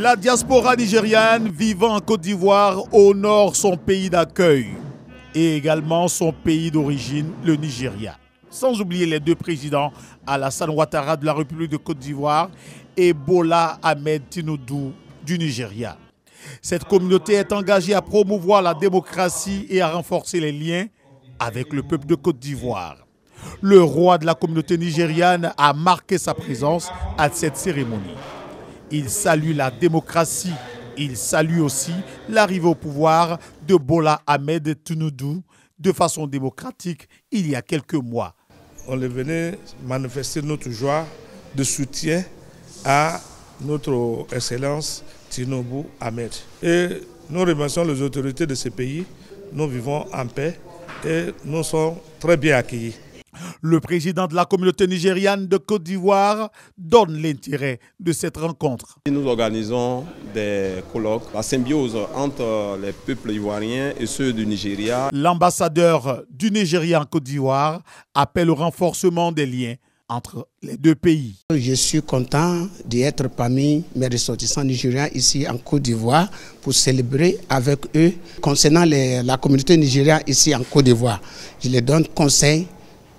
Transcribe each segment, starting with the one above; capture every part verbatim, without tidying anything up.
La diaspora nigériane vivant en Côte d'Ivoire honore son pays d'accueil et également son pays d'origine, le Nigeria. Sans oublier les deux présidents, Alassane Ouattara de la République de Côte d'Ivoire et Bola Ahmed Tinubu du Nigeria. Cette communauté est engagée à promouvoir la démocratie et à renforcer les liens avec le peuple de Côte d'Ivoire. Le roi de la communauté nigériane a marqué sa présence à cette cérémonie. Il salue la démocratie. Il salue aussi l'arrivée au pouvoir de Bola Ahmed Tinubu de façon démocratique il y a quelques mois. On est venu manifester notre joie de soutien à notre Excellence Tinubu Ahmed. Et nous remercions les autorités de ce pays. Nous vivons en paix et nous sommes très bien accueillis. Le président de la communauté nigériane de Côte d'Ivoire donne l'intérêt de cette rencontre. Nous organisons des colloques, la symbiose entre les peuples ivoiriens et ceux du Nigeria. L'ambassadeur du Nigeria en Côte d'Ivoire appelle au renforcement des liens entre les deux pays. Je suis content d'être parmi mes ressortissants nigériens ici en Côte d'Ivoire pour célébrer avec eux. Concernant les, la communauté nigérienne ici en Côte d'Ivoire, je les donne conseil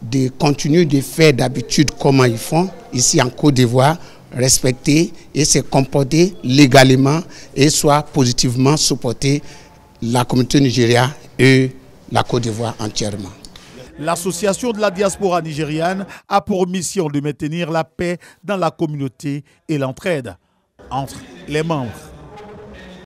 de continuer de faire d'habitude comme ils font ici en Côte d'Ivoire, respecter et se comporter légalement et soit positivement supporter la communauté nigérienne et la Côte d'Ivoire entièrement. L'association de la diaspora nigériane a pour mission de maintenir la paix dans la communauté et l'entraide entre les membres.